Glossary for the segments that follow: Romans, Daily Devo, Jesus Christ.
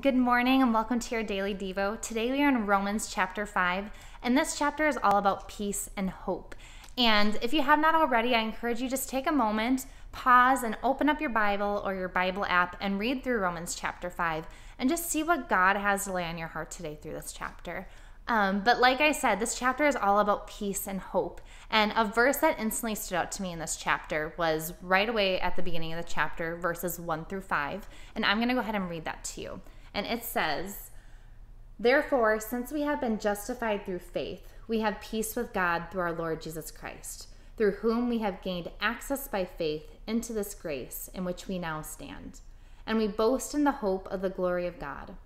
Good morning and welcome to your Daily Devo. Today we are in Romans chapter 5, and this chapter is all about peace and hope. And if you have not already, I encourage you just take a moment, pause, and open up your Bible or your Bible app and read through Romans chapter 5 and just see what God has to lay on your heart today through this chapter. But like I said, this chapter is all about peace and hope. And a verse that instantly stood out to me in this chapter was right away at the beginning of the chapter, verses 1 through 5. And I'm going to go ahead and read that to you. And it says, "Therefore, since we have been justified through faith, we have peace with God through our Lord Jesus Christ, through whom we have gained access by faith into this grace in which we now stand. And we boast in the hope of the glory of God.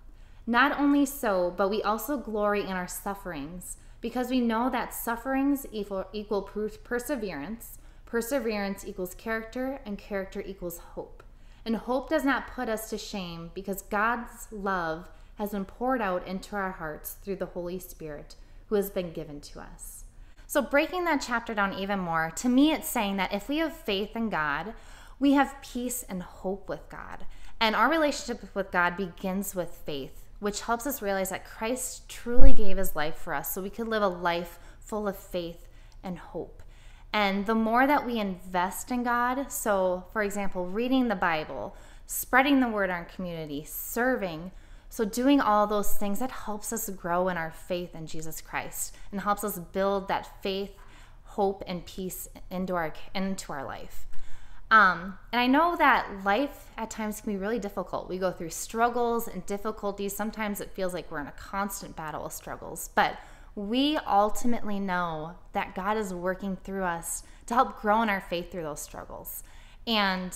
Not only so, but we also glory in our sufferings, because we know that sufferings equal perseverance, perseverance equals character, and character equals hope. And hope does not put us to shame, because God's love has been poured out into our hearts through the Holy Spirit, who has been given to us." So breaking that chapter down even more, to me it's saying that if we have faith in God, we have peace and hope with God. And our relationship with God begins with faith, which helps us realize that Christ truly gave his life for us so we could live a life full of faith and hope. And the more that we invest in God, so for example, reading the Bible, spreading the word in our community, serving, so doing all those things, that helps us grow in our faith in Jesus Christ and helps us build that faith, hope, and peace into our life. And I know that life at times can be really difficult. We go through struggles and difficulties. Sometimes it feels like we're in a constant battle of struggles, but we ultimately know that God is working through us to help grow in our faith through those struggles. And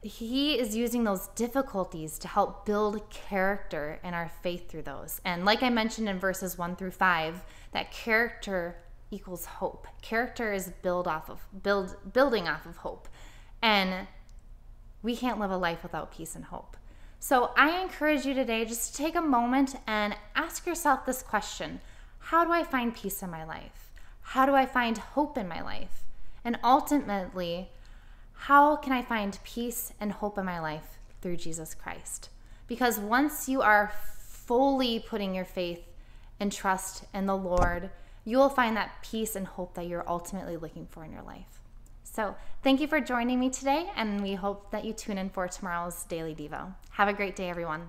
he is using those difficulties to help build character in our faith through those. And like I mentioned in verses 1 through 5, that character equals hope. Character is building off of hope. And we can't live a life without peace and hope. So I encourage you today just to take a moment and ask yourself this question: how do I find peace in my life? How do I find hope in my life? And ultimately, how can I find peace and hope in my life through Jesus Christ? Because once you are fully putting your faith and trust in the Lord, you will find that peace and hope that you're ultimately looking for in your life. So thank you for joining me today, and we hope that you tune in for tomorrow's Daily Devo. Have a great day, everyone.